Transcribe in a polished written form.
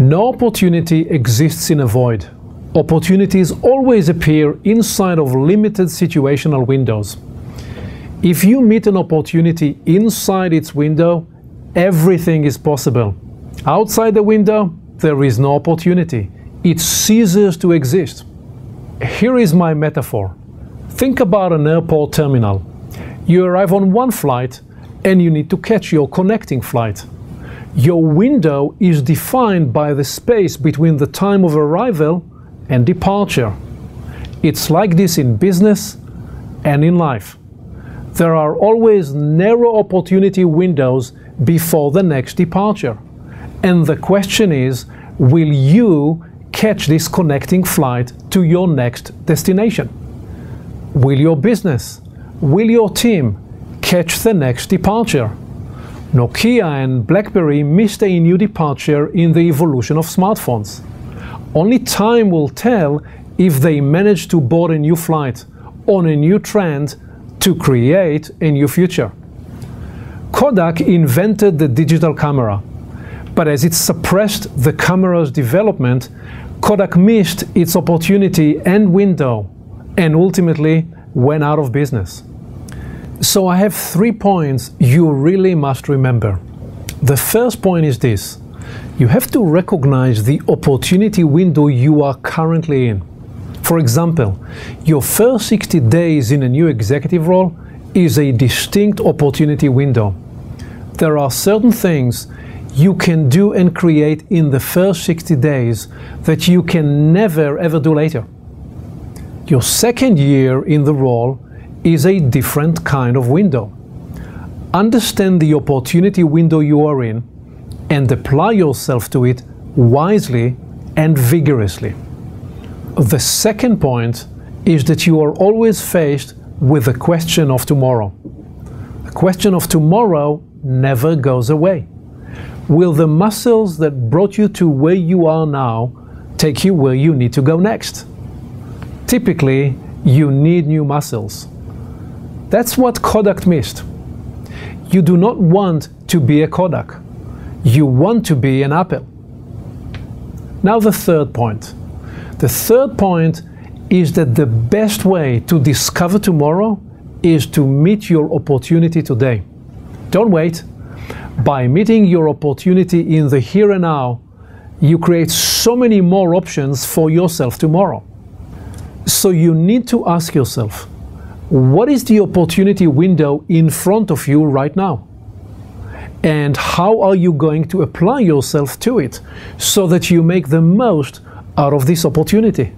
No opportunity exists in a void. Opportunities always appear inside of limited situational windows. If you meet an opportunity inside its window, everything is possible. Outside the window, there is no opportunity. It ceases to exist. Here is my metaphor. Think about an airport terminal. You arrive on one flight and you need to catch your connecting flight. Your window is defined by the space between the time of arrival and departure. It's like this in business and in life. There are always narrow opportunity windows before the next departure. And the question is, will you catch this connecting flight to your next destination? Will your business, will your team catch the next departure? Nokia and BlackBerry missed a new departure in the evolution of smartphones. Only time will tell if they manage to board a new flight on a new trend to create a new future. Kodak invented the digital camera, but as it suppressed the camera's development, Kodak missed its opportunity and window and ultimately went out of business. So I have 3 points you really must remember. The first point is this. You have to recognize the opportunity window you are currently in. For example, your first 60 days in a new executive role is a distinct opportunity window. There are certain things you can do and create in the first 60 days that you can never ever do later. Your second year in the role is a different kind of window. Understand the opportunity window you are in and apply yourself to it wisely and vigorously. The second point is that you are always faced with the question of tomorrow. The question of tomorrow never goes away. Will the muscles that brought you to where you are now take you where you need to go next? Typically, you need new muscles. That's what Kodak missed. You do not want to be a Kodak. You want to be an Apple. Now the third point. The third point is that the best way to discover tomorrow is to meet your opportunity today. Don't wait. By meeting your opportunity in the here and now, you create so many more options for yourself tomorrow. So you need to ask yourself, what is the opportunity window in front of you right now? And how are you going to apply yourself to it so that you make the most out of this opportunity?